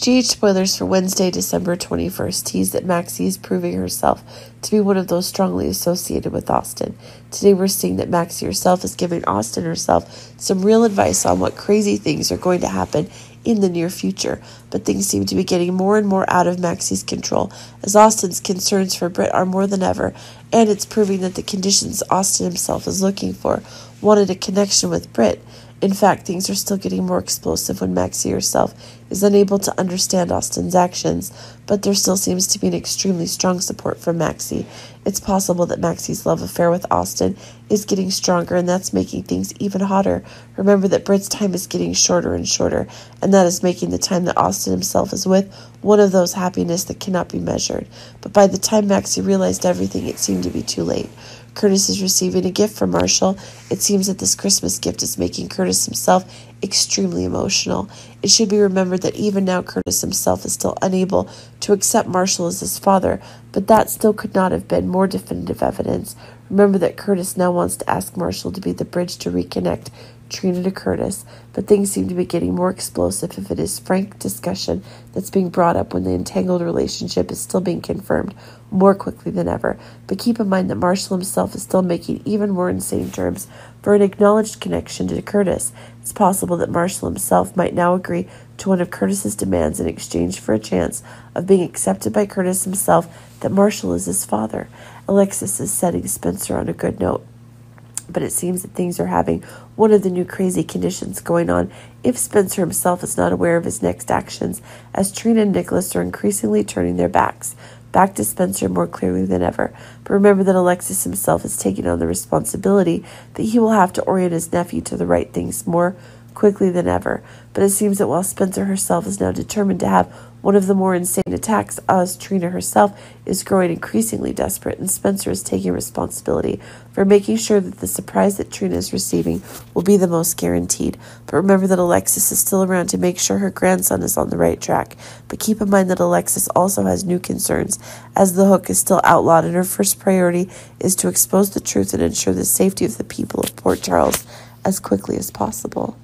GH spoilers for Wednesday, December 21st tease that Maxie is proving herself to be one of those strongly associated with Austin. Today we're seeing that Maxie herself is giving Austin herself some real advice on what crazy things are going to happen in the near future, but things seem to be getting more and more out of Maxie's control, as Austin's concerns for Britt are more than ever, and it's proving that the conditions Austin himself is looking for wanted a connection with Britt. In fact, things are still getting more explosive when Maxie herself is unable to understand Austin's actions, but there still seems to be an extremely strong support from Maxie. It's possible that Maxie's love affair with Austin is getting stronger, and that's making things even hotter. Remember that Britt's time is getting shorter and shorter, and that is making the time that Austin himself is with one of those happiness that cannot be measured. But by the time Maxie realized everything, it seemed to be too late. Curtis is receiving a gift from Marshall. It seems that this Christmas gift is making Curtis himself extremely emotional. It should be remembered that even now Curtis himself is still unable to accept Marshall as his father, but that still could not have been more definitive evidence. Remember that Curtis now wants to ask Marshall to be the bridge to reconnect Trina to Curtis, but things seem to be getting more explosive if it is frank discussion that's being brought up when the entangled relationship is still being confirmed more quickly than ever. But keep in mind that Marshall himself is still making even more insane terms for an acknowledged connection to Curtis. It's possible that Marshall himself might now agree to one of Curtis's demands in exchange for a chance of being accepted by Curtis himself that Marshall is his father. Alexis is setting Spencer on a good note, but it seems that things are having one of the new crazy conditions going on if Spencer himself is not aware of his next actions, as Trina and Nicholas are increasingly turning their back to Spencer more clearly than ever. But remember that Alexis himself is taking on the responsibility that he will have to orient his nephew to the right things more quickly than ever. But it seems that while Spencer herself is now determined to have one of the more insane attacks, Oz, Trina herself is growing increasingly desperate, and Spencer is taking responsibility for making sure that the surprise that Trina is receiving will be the most guaranteed. But remember that Alexis is still around to make sure her grandson is on the right track. But keep in mind that Alexis also has new concerns, as the hook is still outlawed, and her first priority is to expose the truth and ensure the safety of the people of Port Charles as quickly as possible.